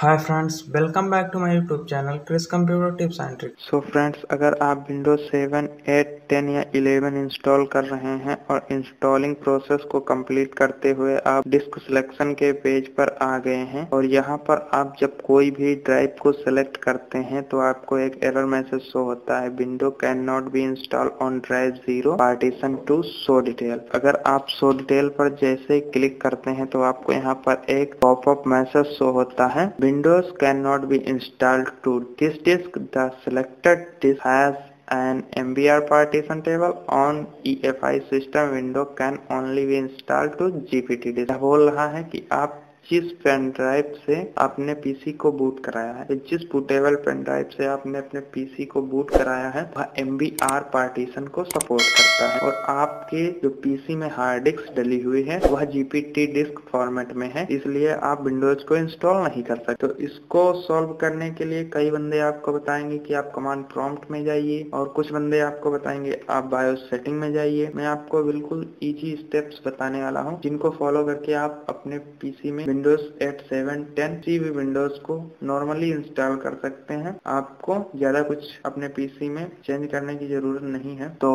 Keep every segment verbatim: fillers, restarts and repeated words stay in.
Hi friends, welcome back to my YouTube channel Chris computer tips and tricks. So friends, अगर आप Windows seven, eight, ten या eleven install कर रहे हैं और इंस्टॉलिंग प्रोसेस को कंप्लीट करते हुए आप डिस्क सिलेक्शन के पेज पर आ गए हैं और यहां पर आप जब कोई भी ड्राइव को सिलेक्ट करते हैं तो आपको एक एरर मैसेज शो होता है, window can not be install on drive zero partition to show detail. अगर आप शो डिटेल पर जैसे क्लिक करते हैं तो आपको यहाँ पर एक पॉपअप मैसेज शो होता है, Windows cannot be installed to this disk. The selected disk has an M B R partition table on E F I system. Window can only be installed to G P T disk. बोल रहा है कि आप जिस pen drive से आपने PC को boot कराया है, जिस बूटेबल पेन ड्राइव से आपने अपने पीसी को बूट कराया है वह एमबीआर पार्टीशन को सपोर्ट करता है और आपके जो पीसी में हार्ड डिस्क डली हुई है वह जीपीटी डिस्क फॉर्मेट में है, इसलिए आप विंडोज को इंस्टॉल नहीं कर सकते। तो इसको सॉल्व करने के लिए कई बंदे आपको बताएंगे कि आप कमांड प्रॉम्प्ट में जाइए और कुछ बंदे आपको बताएंगे आप बायोस सेटिंग में जाइए। मैं आपको बिल्कुल इजी स्टेप्स बताने वाला हूँ जिनको फॉलो करके आप अपने पीसी में विंडोज एट, सेवन, टेन भी विंडोज को नॉर्मली इंस्टॉल कर सकते हैं। आपको ज्यादा कुछ अपने पीसी में चेंज करने की जरूरत नहीं है। तो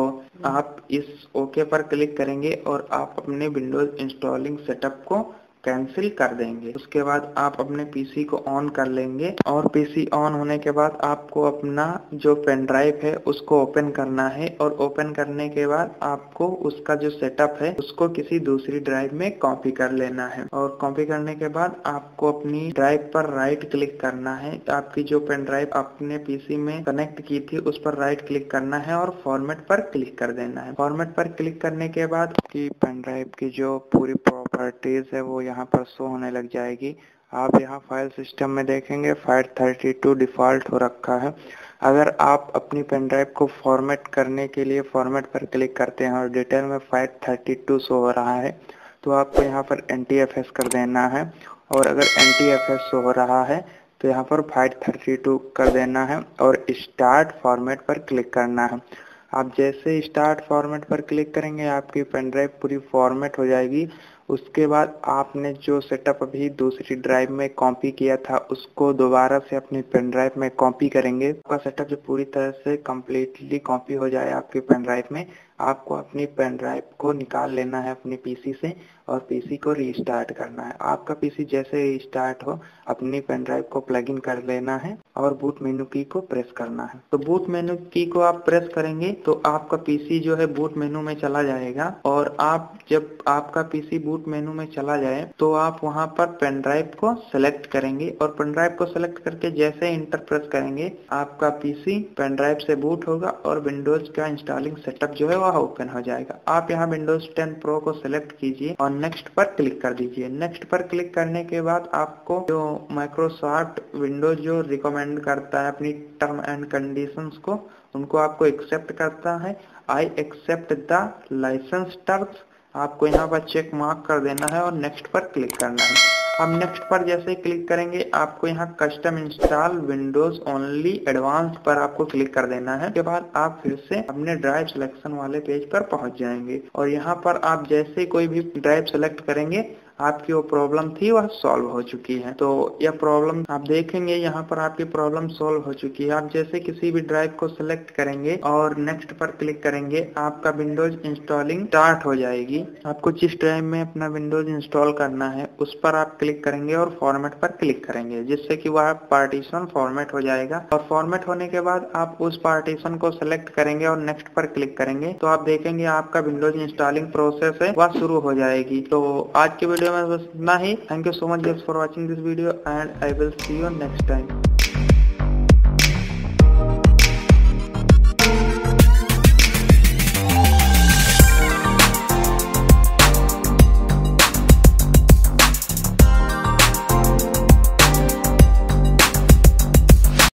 आप इस ओके पर क्लिक करेंगे और आप अपने विंडोज इंस्टॉलिंग सेटअप को कैंसिल कर देंगे। उसके बाद आप अपने पीसी को ऑन कर लेंगे और पीसी ऑन होने के बाद आपको अपना जो पेन ड्राइव है उसको ओपन करना है और ओपन करने के बाद आपको उसका जो सेटअप है उसको किसी दूसरी ड्राइव में कॉपी कर लेना है और कॉपी करने के बाद आपको अपनी ड्राइव पर राइट क्लिक करना है। आपकी जो पेन ड्राइव अपने पीसी में कनेक्ट की थी उस पर राइट क्लिक करना है और फॉर्मेट पर क्लिक कर देना है। फॉर्मेट पर क्लिक करने के बाद आपकी पेन ड्राइव की जो पूरी प्रॉपर्टीज है वो यहाँ पर शो होने लग जाएगी। आप यहाँ फाइल सिस्टम में देखेंगे फैट थर्टी टू डिफॉल्ट हो रखा है। अगर आप अपनी पेन ड्राइव को फॉर्मेट करने के लिए फॉर्मेट पर क्लिक करते हैं और डिटेल में फैट थर्टी टू शो हो रहा है तो आपको यहाँ पर एन टी एफ एस कर देना है और अगर N T F S show हो रहा है तो यहाँ पर फैट थर्टी टू कर देना है और स्टार्ट फॉर्मेट पर क्लिक करना है। आप जैसे स्टार्ट फॉर्मेट पर क्लिक करेंगे आपकी पेन ड्राइव पूरी फॉर्मेट हो जाएगी। उसके बाद आपने जो सेटअप अभी दूसरी ड्राइव में कॉपी किया था उसको दोबारा से अपनी पेन ड्राइव में कॉपी करेंगे। आपका सेटअप जो पूरी तरह से कम्प्लीटली कॉपी हो जाए आपकी पेन ड्राइव में, आपको अपनी पेन ड्राइव को निकाल लेना है अपने पीसी से और पीसी को रीस्टार्ट करना है। आपका पीसी जैसे रीस्टार्ट हो अपनी पेन ड्राइव को प्लग इन कर लेना है और बूट मेनू की को प्रेस करना है। तो बूट मेनू की को आप प्रेस करेंगे तो आपका पीसी जो है बूट मेनू में चला जाएगा और आप जब आपका पीसी बूट मेनू में चला जाए तो आप वहां पर पेन ड्राइव को सिलेक्ट करेंगे और पेन ड्राइव को सिलेक्ट करके जैसे इंटर प्रेस करेंगे आपका पीसी पेन ड्राइव से बूट होगा और विंडोज का इंस्टॉलिंग सेटअप जो है वह ओपन हो जाएगा। आप यहाँ विंडोज टेन प्रो को सिलेक्ट कीजिए और नेक्स्ट पर क्लिक कर दीजिए। नेक्स्ट पर क्लिक करने के बाद आपको जो माइक्रोसॉफ्ट विंडोज जो रिकमेंड करता है अपनी टर्म एंड कंडीशंस को, उनको आपको एक्सेप्ट करता है। I accept the license terms, आपको यहाँ पर चेक मार्क कर देना है और नेक्स्ट पर क्लिक करना है। अब नेक्स्ट पर जैसे क्लिक करेंगे आपको यहाँ custom install Windows only advance पर आपको क्लिक कर देना है। उसके बाद आप फिर से अपने ड्राइव सिलेक्शन वाले पेज पर पहुंच जाएंगे और यहाँ पर आप जैसे कोई भी ड्राइव सिलेक्ट करेंगे आपकी वो प्रॉब्लम थी वह सॉल्व हो चुकी है। तो यह प्रॉब्लम आप देखेंगे यहाँ पर आपकी प्रॉब्लम सॉल्व हो चुकी है। आप जैसे किसी भी ड्राइव को सिलेक्ट करेंगे और नेक्स्ट पर क्लिक करेंगे आपका विंडोज इंस्टॉलिंग स्टार्ट हो जाएगी। आपको जिस ड्राइव में अपना विंडोज इंस्टॉल करना है उस पर आप क्लिक करेंगे और फॉर्मेट पर क्लिक करेंगे जिससे कि वह पार्टीशन फॉर्मेट हो जाएगा और फॉर्मेट होने के बाद आप उस पार्टीशन को सिलेक्ट करेंगे और नेक्स्ट पर क्लिक करेंगे तो आप देखेंगे आपका विंडोज इंस्टॉलिंग प्रोसेस है वह शुरू हो जाएगी। तो आज की वीडियो में बस इतना ही। Thank you so much guys for watching this video and I will see you next time.